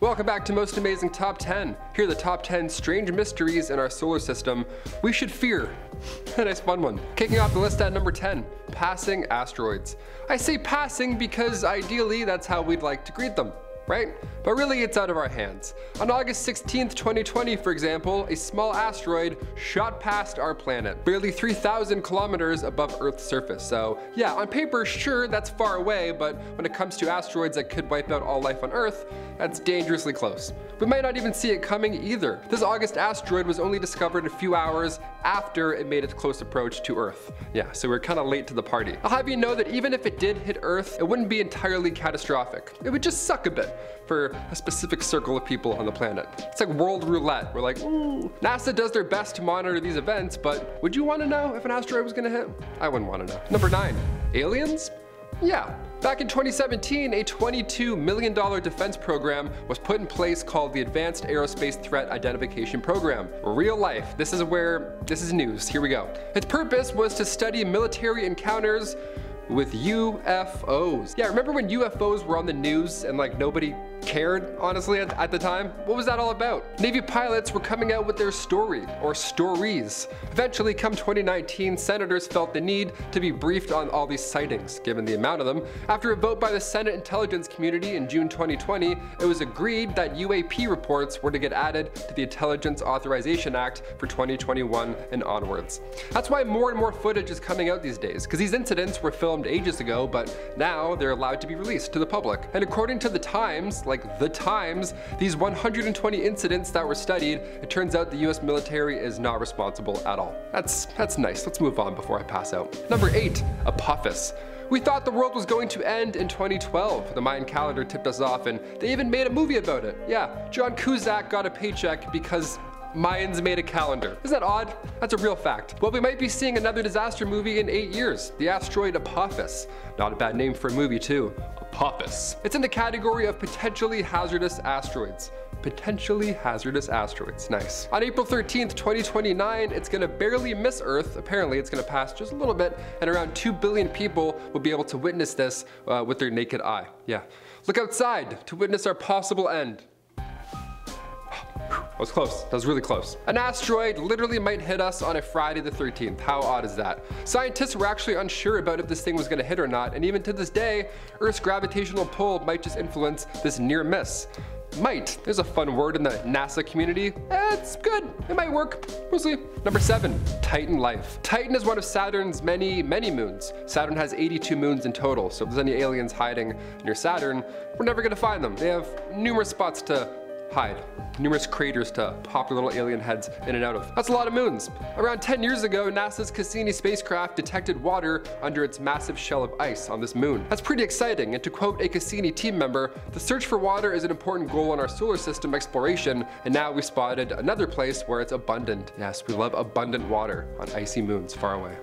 Welcome back to Most Amazing Top 10. Here are the top 10 strange mysteries in our solar system we should fear. A nice fun one. Kicking off the list at number 10, passing asteroids. I say passing because ideally that's how we'd like to greet them, right? But really it's out of our hands. On August 16th, 2020, for example, a small asteroid shot past our planet, barely 3,000 kilometers above Earth's surface. So yeah, on paper, sure, that's far away, but when it comes to asteroids that could wipe out all life on Earth, that's dangerously close. We might not even see it coming either. This August asteroid was only discovered a few hours after it made its close approach to Earth. Yeah, so we're kind of late to the party. I'll have you know that even if it did hit Earth, it wouldn't be entirely catastrophic. It would just suck a bit for a specific circle of people on the planet. It's like world roulette. We're like, ooh. NASA does their best to monitor these events, but would you want to know if an asteroid was going to hit? I wouldn't want to know. Number 9, aliens? Yeah. Back in 2017, a $22 million defense program was put in place called the Advanced Aerospace Threat Identification Program. Real life. This is news. Here we go. Its purpose was to study military encounters with UFOs. Yeah, remember when UFOs were on the news and like nobody cared, honestly, at the time? What was that all about? Navy pilots were coming out with their story, or stories. Eventually, come 2019, senators felt the need to be briefed on all these sightings, given the amount of them. After a vote by the Senate Intelligence Community in June 2020, it was agreed that UAP reports were to get added to the Intelligence Authorization Act for 2021 and onwards. That's why more and more footage is coming out these days, because these incidents were filmed ages ago, but now they're allowed to be released to the public. And according to The Times, these 120 incidents that were studied, it turns out the US military is not responsible at all. That's nice. Let's move on before I pass out. Number 8, Apophis. We thought the world was going to end in 2012. The Mayan calendar tipped us off, and they even made a movie about it. Yeah, John Cusack got a paycheck because Mayans made a calendar. Isn't that odd? That's a real fact. Well, we might be seeing another disaster movie in 8 years, the asteroid Apophis. Not a bad name for a movie too, Apophis. It's in the category of potentially hazardous asteroids. Potentially hazardous asteroids. Nice. On April 13th, 2029, it's going to barely miss Earth. Apparently, it's going to pass just a little bit, and around 2 billion people will be able to witness this with their naked eye. Yeah. Look outside to witness our possible end. That was close. That was really close. An asteroid literally might hit us on a Friday the 13th. How odd is that? Scientists were actually unsure about if this thing was going to hit or not, and even to this day, Earth's gravitational pull might just influence this near miss. Might. There's a fun word in the NASA community. It's good. It might work. We'll see. Number 7, Titan life. Titan is one of Saturn's many, many moons. Saturn has 82 moons in total, so if there's any aliens hiding near Saturn, we're never going to find them. They have numerous spots to hide, numerous craters to pop little alien heads in and out of. That's a lot of moons. Around 10 years ago, NASA's Cassini spacecraft detected water under its massive shell of ice on this moon. That's pretty exciting, and to quote a Cassini team member, the search for water is an important goal in our solar system exploration, and now we spotted another place where it's abundant. Yes, we love abundant water on icy moons far away.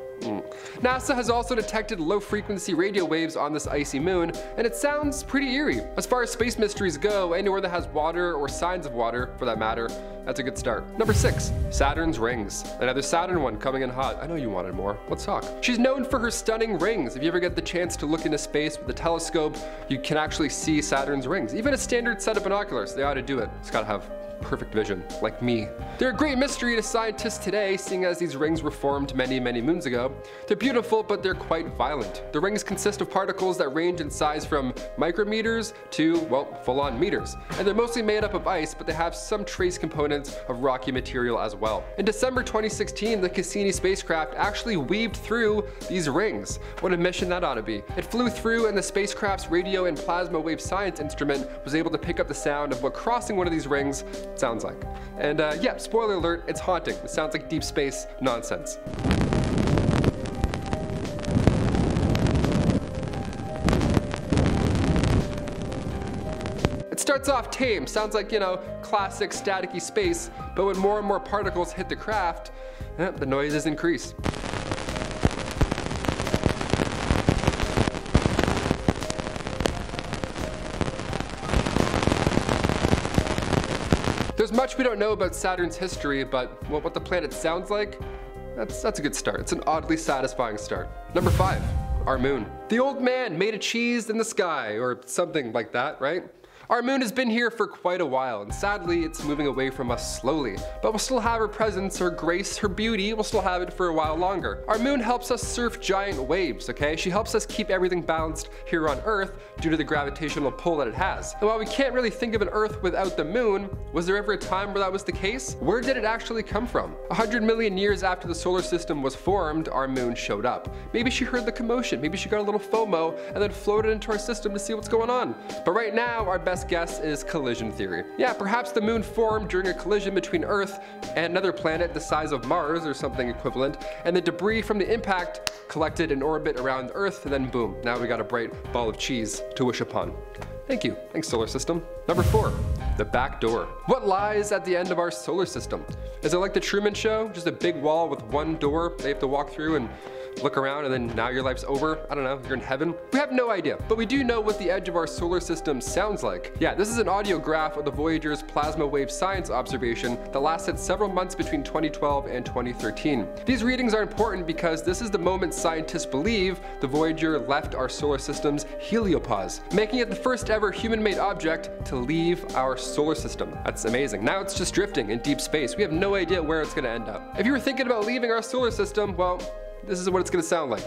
NASA has also detected low-frequency radio waves on this icy moon, and it sounds pretty eerie. As far as space mysteries go, anywhere that has water, or signs of water for that matter, that's a good start. Number 6, Saturn's rings. Another Saturn one coming in hot. I know you wanted more. Let's talk. She's known for her stunning rings. If you ever get the chance to look into space with a telescope, you can actually see Saturn's rings. Even a standard set of binoculars, they ought to do it. It's gotta have perfect vision, like me. They're a great mystery to scientists today, seeing as these rings were formed many, many moons ago. They're beautiful, but they're quite violent. The rings consist of particles that range in size from micrometers to, well, full-on meters. And they're mostly made up of ice, but they have some trace components of rocky material as well. In December 2016, the Cassini spacecraft actually weaved through these rings. What a mission that ought to be. It flew through, and the spacecraft's radio and plasma wave science instrument was able to pick up the sound of what crossing one of these rings sounds like. And yeah, spoiler alert, it's haunting. It sounds like deep space nonsense. Starts off tame, sounds like, you know, classic staticky space, but when more and more particles hit the craft, the noises increase. There's much we don't know about Saturn's history, but what the planet sounds like, that's a good start. It's an oddly satisfying start. Number 5, our moon. The old man made a cheese in the sky, or something like that, right? Our moon has been here for quite a while, and sadly, it's moving away from us slowly. But we'll still have her presence, her grace, her beauty, we'll still have it for a while longer. Our moon helps us surf giant waves, okay? She helps us keep everything balanced here on Earth due to the gravitational pull that it has. And while we can't really think of an Earth without the moon, was there ever a time where that was the case? Where did it actually come from? 100 million years after the solar system was formed, our moon showed up. Maybe she heard the commotion, maybe she got a little FOMO, and then floated into our system to see what's going on. But right now, our best guess is collision theory. Yeah, perhaps the moon formed during a collision between Earth and another planet the size of Mars or something equivalent, and the debris from the impact collected in orbit around Earth, and then boom, now we got a bright ball of cheese to wish upon. Thank you. Thanks, solar system. Number 4, the back door. What lies at the end of our solar system? Is it like the Truman Show? Just a big wall with one door they have to walk through and look around, and then now your life's over? I don't know, you're in heaven? We have no idea, but we do know what the edge of our solar system sounds like. Yeah, this is an audio graph of the Voyager's plasma wave science observation that lasted several months between 2012 and 2013. These readings are important because this is the moment scientists believe the Voyager left our solar system's heliopause, making it the first ever human-made object to leave our solar system. That's amazing. Now it's just drifting in deep space. We have no idea where it's gonna end up. If you were thinking about leaving our solar system, well, this is what it's gonna sound like.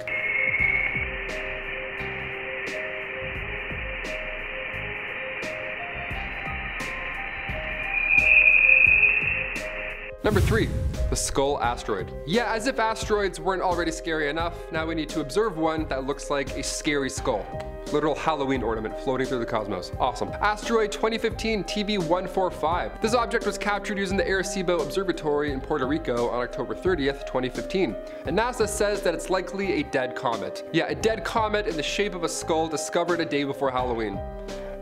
Number 3, the skull asteroid. Yeah, as if asteroids weren't already scary enough, now we need to observe one that looks like a scary skull. Literal Halloween ornament floating through the cosmos. Awesome. Asteroid 2015 TB145. This object was captured using the Arecibo Observatory in Puerto Rico on October 30th, 2015. And NASA says that it's likely a dead comet. Yeah, a dead comet in the shape of a skull discovered a day before Halloween.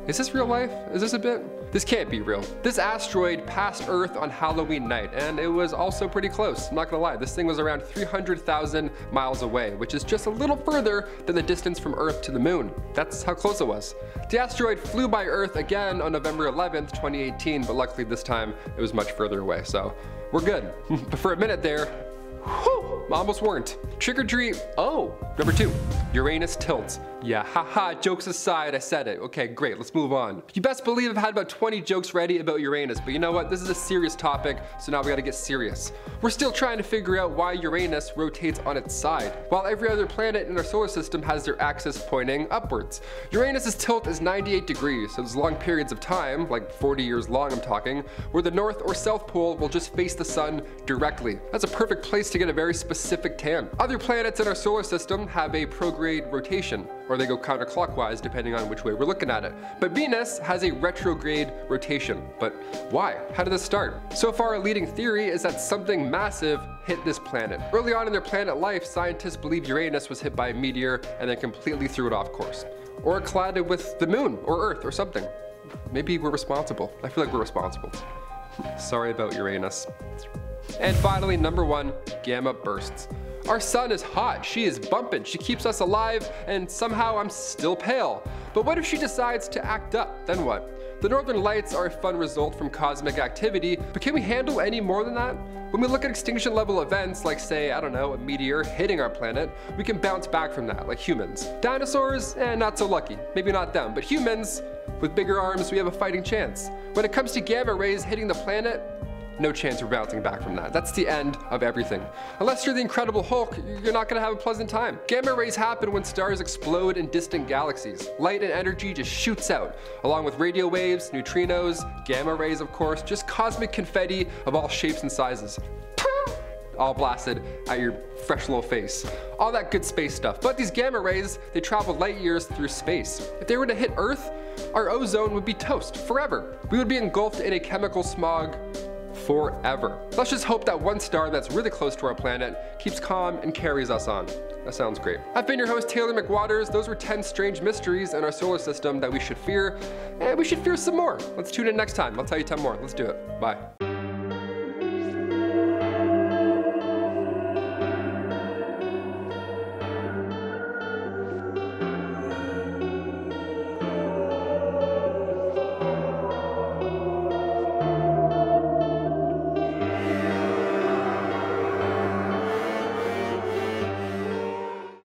Is this real life? Is this a bit? This can't be real. This asteroid passed Earth on Halloween night, and it was also pretty close. I'm not gonna lie, this thing was around 300,000 miles away, which is just a little further than the distance from Earth to the moon. That's how close it was. The asteroid flew by Earth again on November 11th, 2018, but luckily this time it was much further away, so we're good. But for a minute there, whew, almost weren't. Trick or treat, oh. Number 2, Uranus tilts. Yeah, haha, jokes aside, I said it. Okay, great, let's move on. You best believe I've had about 20 jokes ready about Uranus, but you know what? This is a serious topic, so now we gotta get serious. We're still trying to figure out why Uranus rotates on its side, while every other planet in our solar system has their axis pointing upwards. Uranus's tilt is 98 degrees, so there's long periods of time, like 40 years long I'm talking, where the north or south pole will just face the sun directly. That's a perfect place to get a very specific tan. Other planets in our solar system have a prograde rotation, or they go counterclockwise depending on which way we're looking at it. But Venus has a retrograde rotation. But why? How did this start? So far, our leading theory is that something massive hit this planet. Early on in their planet life, scientists believe Uranus was hit by a meteor and then completely threw it off course. Or it collided with the moon or Earth or something. Maybe we're responsible. I feel like we're responsible. Sorry about Uranus. And finally, number 1, gamma bursts. Our sun is hot, she is bumping, she keeps us alive, and somehow I'm still pale. But what if she decides to act up? Then what? The northern lights are a fun result from cosmic activity, but can we handle any more than that? When we look at extinction level events like, say, I don't know, a meteor hitting our planet, we can bounce back from that, like humans. Dinosaurs, not so lucky. Maybe not them, but humans, with bigger arms, we have a fighting chance. When it comes to gamma rays hitting the planet, no chance of bouncing back from that. That's the end of everything. Unless you're the Incredible Hulk, you're not gonna have a pleasant time. Gamma rays happen when stars explode in distant galaxies. Light and energy just shoots out, along with radio waves, neutrinos, gamma rays of course, just cosmic confetti of all shapes and sizes. All blasted at your fresh little face. All that good space stuff. But these gamma rays, they travel light years through space. If they were to hit Earth, our ozone would be toast forever. We would be engulfed in a chemical smog forever. Let's just hope that one star that's really close to our planet keeps calm and carries us on. That sounds great. I've been your host, Taylor McWatters. Those were 10 strange mysteries in our solar system that we should fear, and we should fear some more. Let's tune in next time. I'll tell you 10 more. Let's do it. Bye.